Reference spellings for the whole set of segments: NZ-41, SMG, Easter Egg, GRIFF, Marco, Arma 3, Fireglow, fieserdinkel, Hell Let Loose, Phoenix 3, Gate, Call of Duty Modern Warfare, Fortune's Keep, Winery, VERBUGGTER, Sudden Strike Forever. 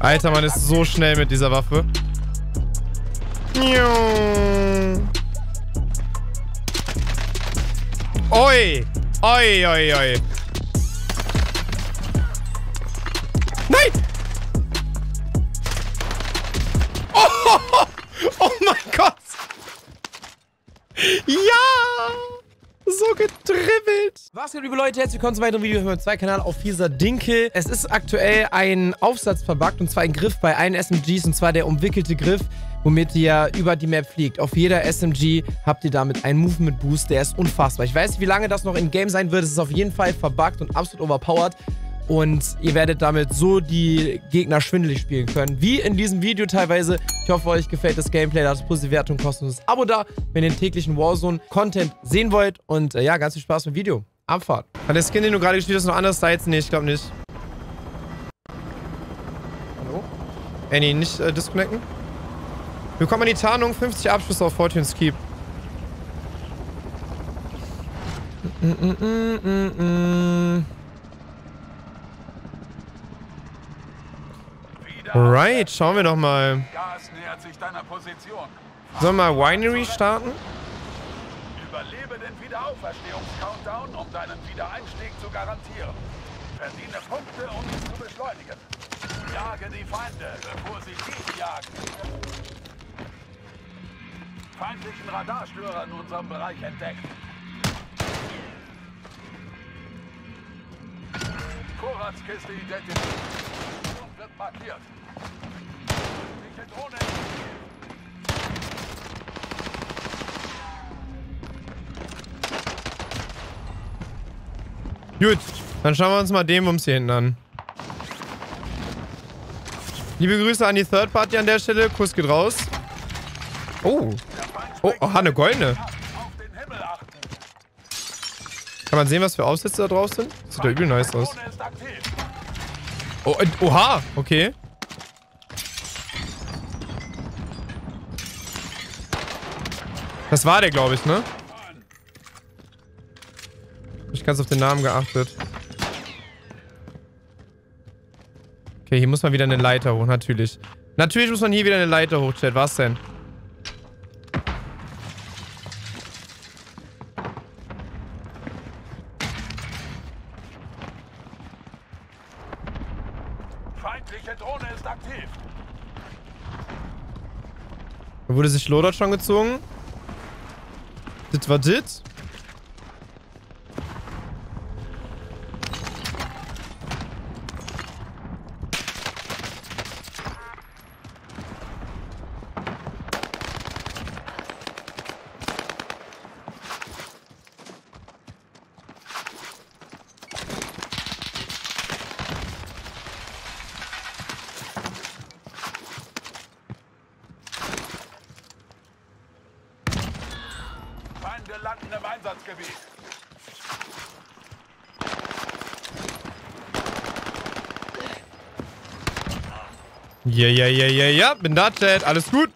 Alter, man ist so schnell mit dieser Waffe. Oi! Oi, oi, oi. Nein! Oh, oh, oh. Oh mein Gott! Ja! So getribbelt! Was geht, liebe Leute? Herzlich willkommen zu weiteren Video auf meinem Kanal auf fieserdinkel. Es ist aktuell ein Aufsatz verbuggt, und zwar ein Griff bei allen SMGs, und zwar der umwickelte Griff, womit ihr über die Map fliegt. Auf jeder SMG habt ihr damit einen Movement Boost, der ist unfassbar. Ich weiß nicht, wie lange das noch im Game sein wird. Es ist auf jeden Fall verbuggt und absolut overpowered. Und ihr werdet damit so die Gegner schwindelig spielen können, wie in diesem Video teilweise. Ich hoffe, euch gefällt das Gameplay. Lasst positive Wertung, kostenloses Abo da, wenn ihr den täglichen Warzone-Content sehen wollt. Und ja, ganz viel Spaß mit dem Video. Abfahrt. Hat der Skin, den du gerade gespielt hast, noch anders Sides? Nee, ich glaube nicht. Hallo? Annie, nicht disconnecten? Bekommt man die Tarnung, 50 Abschlüsse auf Fortune's Keep. Alright, schauen wir doch mal. Gas nähert sich deiner Position. Sollen wir mal Winery starten? Überlebe den Wiederauferstehungs-Countdown, um deinen Wiedereinstieg zu garantieren. Verdiene Punkte, um ihn zu beschleunigen. Jage die Feinde, bevor sie dich jagen. Feindlichen Radarstörer in unserem Bereich entdeckt. Vorratskiste identifiziert. Wird markiert. Gut, dann schauen wir uns mal den Wumms hier hinten an. Liebe Grüße an die Third Party an der Stelle. Kuss geht raus. Oh. Oh, oh, eine goldene. Kann man sehen, was für Aufsätze da drauf sind? Das sieht doch übel nice aus. Oh, oha, okay. Das war der, glaube ich, ne? Ich habe ganz auf den Namen geachtet. Okay, hier muss man wieder eine Leiter hoch, natürlich. Natürlich muss man hier wieder eine Leiter hoch, Chat. Was denn? Da wurde sich Lodert schon gezogen. Das war das. Wir landen im Einsatzgebiet. Ja, ja, ja, ja, ja. Bin da, Chat. Alles gut.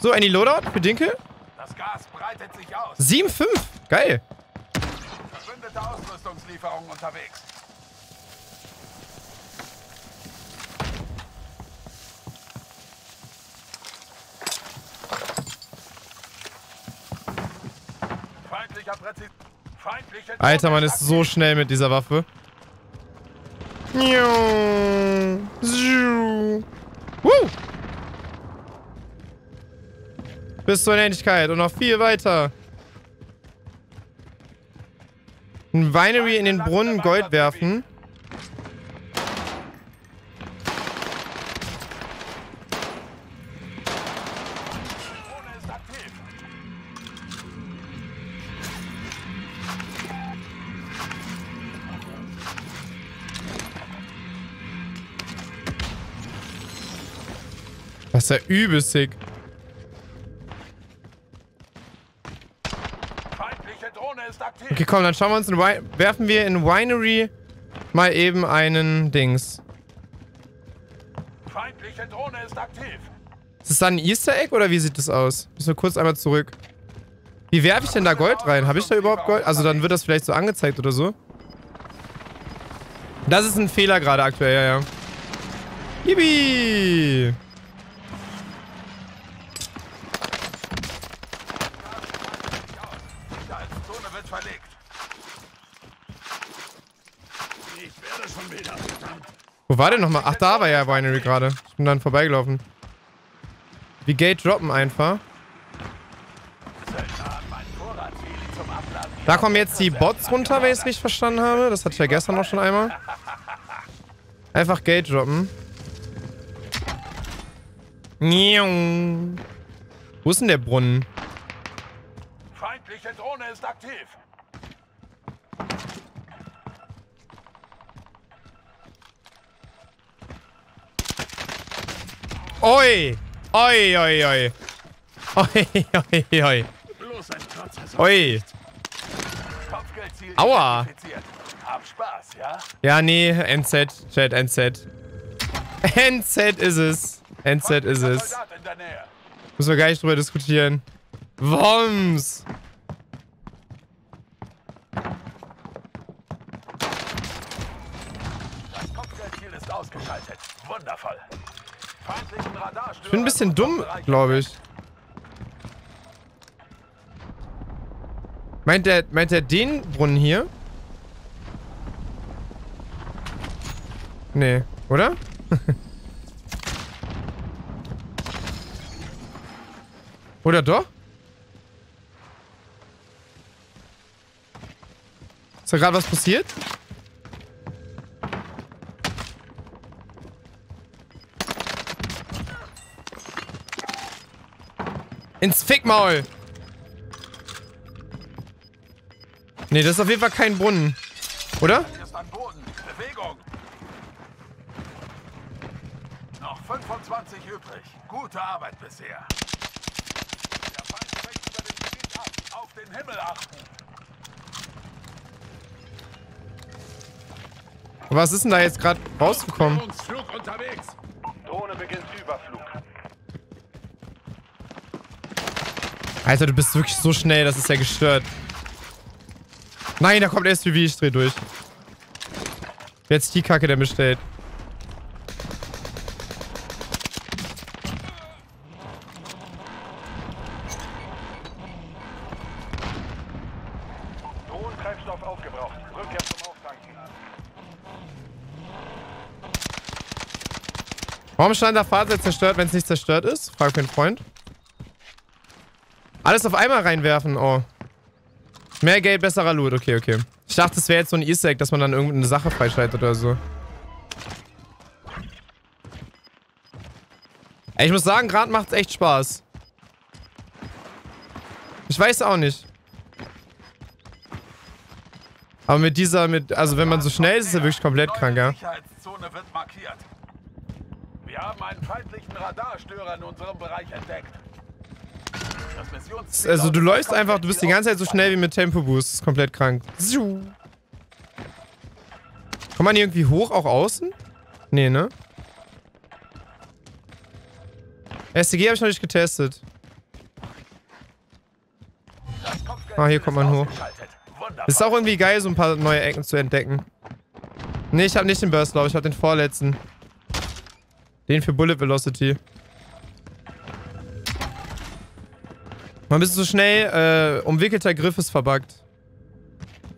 So, Annie Loadout für Dinkel. Das Gas breitet sich aus. 7,5. Geil. Verbündete Ausrüstungslieferung unterwegs. Alter, man ist so schnell mit dieser Waffe. Bis zur Unendlichkeit und noch viel weiter. Ein Winery in den Brunnen Gold werfen. Das ist ja übel sick. Okay, komm, dann schauen wir uns in werfen wir in Winery mal eben einen Dings. Feindliche Drohne ist aktiv. Ist das dann ein Easter Egg oder wie sieht das aus? Müssen wir kurz einmal zurück. Wie werfe ich denn da Gold rein? Habe ich da überhaupt Gold? Also dann wird das vielleicht so angezeigt oder so. Das ist ein Fehler gerade aktuell, ja, ja. Yippie! Wo war der nochmal? Ach, da war ja Winery gerade. Ich bin dann vorbeigelaufen. Die Gate droppen einfach. Da kommen jetzt die Bots runter, wenn ich es richtig verstanden habe. Das hatte ich ja gestern noch schon einmal. Einfach Gate droppen. Wo ist denn der Brunnen? Feindliche Drohne ist aktiv. Oi! Oi, oi, oi. Oi, oi, oi. Oi. Aua. Ja, nee. NZ. Chat, NZ. NZ ist es. NZ ist es. Müssen wir gar nicht drüber diskutieren. Woms. Das Kopfgeldziel ist ausgeschaltet. Wundervoll. Ich bin ein bisschen dumm, glaube ich. Meint der den Brunnen hier? Nee, oder? Oder doch? Ist da gerade was passiert? Ins Fickmaul! Nee, das ist auf jeden Fall kein Brunnen. Oder? Noch 25 übrig. Gute Arbeit bisher. Der Feind fängt über den Gebiet ab. Auf den Himmel achten. Was ist denn da jetzt gerade rausgekommen? Flug unterwegs. Drohne beginnt Überflug. Alter, du bist wirklich so schnell, das ist ja gestört. Nein, da kommt SUV, ich dreh durch. Jetzt die Kacke, der bestellt. Drohnen-Treibstoff aufgebraucht. Rückkehr zum Auftanken. Warum stand der Fahrzeug zerstört, wenn es nicht zerstört ist? Frag meinen Freund. Alles auf einmal reinwerfen, oh. Mehr Geld, besserer Loot, okay, okay. Ich dachte, es wäre jetzt so ein Easter Egg, dass man dann irgendeine Sache freischaltet oder so. Ich muss sagen, gerade macht's echt Spaß. Ich weiß auch nicht. Aber mit dieser, also wenn man so schnell ist, ist er wirklich komplett krank, ja. Sicherheitszone wird markiert. Wir haben einen feindlichen Radarstörer in unserem Bereich entdeckt. Also du läufst einfach, du bist die ganze Zeit so schnell wie mit Tempo-Boost. Das ist komplett krank. Kommt man hier irgendwie hoch, auch außen? Nee, ne? SMG habe ich noch nicht getestet. Ah, hier kommt man hoch. Ist auch irgendwie geil, so ein paar neue Ecken zu entdecken. Ne, ich habe nicht den Burst, glaube ich. Ich habe den vorletzten. Den für Bullet Velocity. Man bist so schnell, umwickelter Griff ist verbuggt.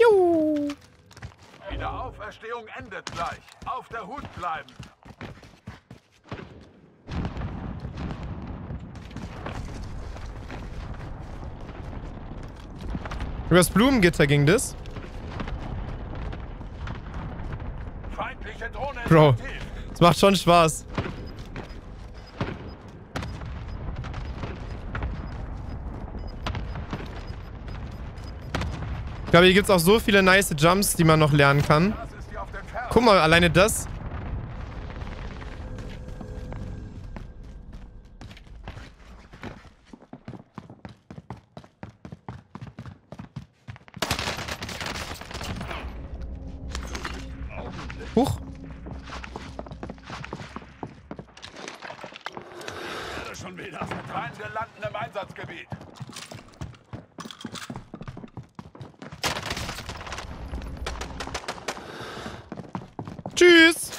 Juhu! Wiederauferstehung endet gleich. Auf der Hut bleiben. Übers Blumengitter ging das. Feindliche Drohne ist Bro, aktiv. Das macht schon Spaß. Ich glaube, hier gibt es auch so viele nice Jumps, die man noch lernen kann. Guck mal, alleine das. Huch. Schon wieder. Wir landen im Einsatzgebiet. Tschüss.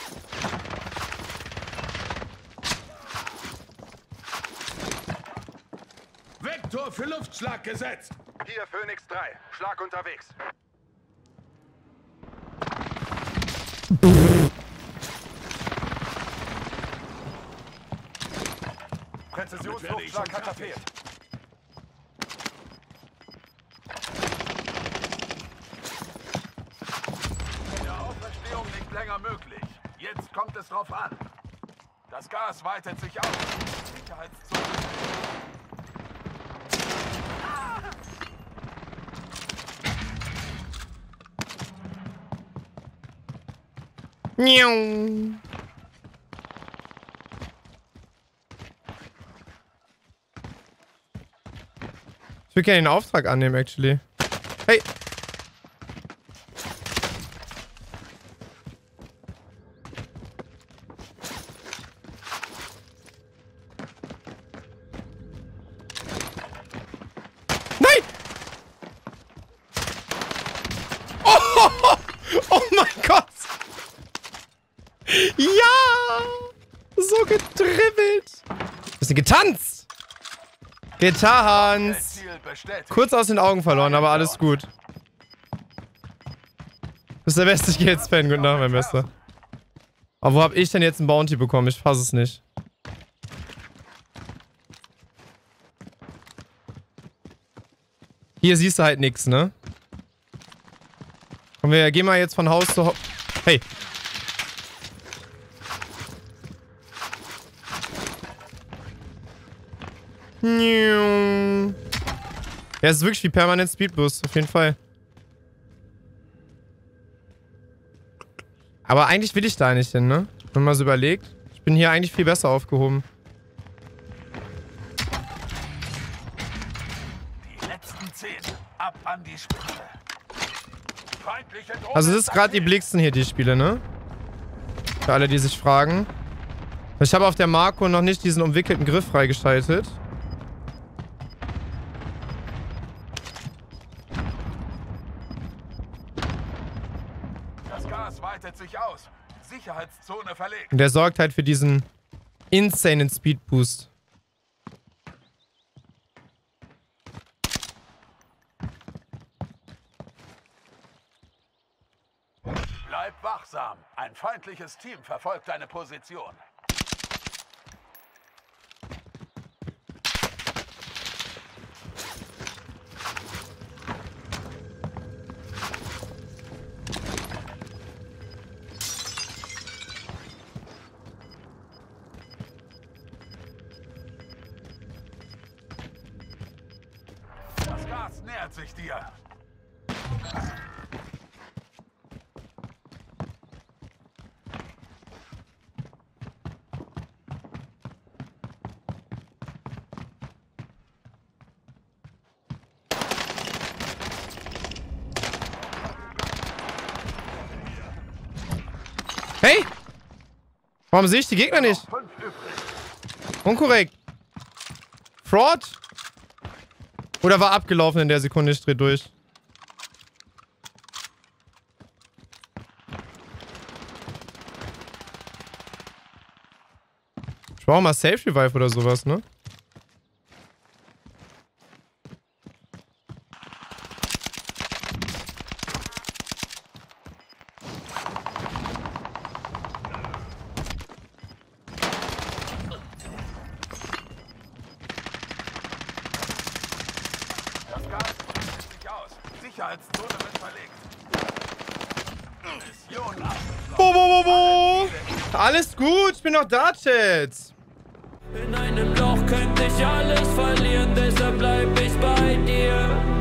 Vektor für Luftschlag gesetzt. Hier Phoenix 3. Schlag unterwegs. Präzisionsluftschlag katapult. Der Auferstehung liegt länger möglich. Jetzt kommt es drauf an. Das Gas weitet sich aus. Sicherheitszone. Niau. Ich will gerne den Auftrag annehmen, actually. Hey! Nein! Oh, oh, oh, oh mein Gott! Ja! So getribbelt! Bisschen getanzt! Getanzt! Kurz aus den Augen verloren, aber alles gut. Das ist der Beste, ich gehe jetzt pennen. Guten Nacht, mein Bester. Aber wo hab ich denn jetzt einen Bounty bekommen? Ich fass es nicht. Hier siehst du halt nichts, ne? Komm, wir gehen mal jetzt von Haus zu Haus. Hey! Ja, es ist wirklich wie permanent Speedboost, auf jeden Fall. Aber eigentlich will ich da nicht hin, ne? Wenn man so überlegt. Ich bin hier eigentlich viel besser aufgehoben. Die letzten 10. Ab an die Spitze. Also das ist gerade die billigsten hier, die Spiele, ne? Für alle, die sich fragen. Ich habe auf der Marco noch nicht diesen umwickelten Griff freigeschaltet. Sicherheitszone verlegt. Und der sorgt halt für diesen insanen Speedboost. Bleib wachsam. Ein feindliches Team verfolgt deine Position. Nähert sich dir. Hey! Warum sehe ich die Gegner nicht? Unkorrekt. Fraud? Oder war abgelaufen in der Sekunde, ich dreh durch. Ich brauche mal Safe Revive oder sowas, ne? Alles gut, ich bin noch da, Chat. In einem Loch könnte ich alles verlieren, deshalb bleib ich bei dir.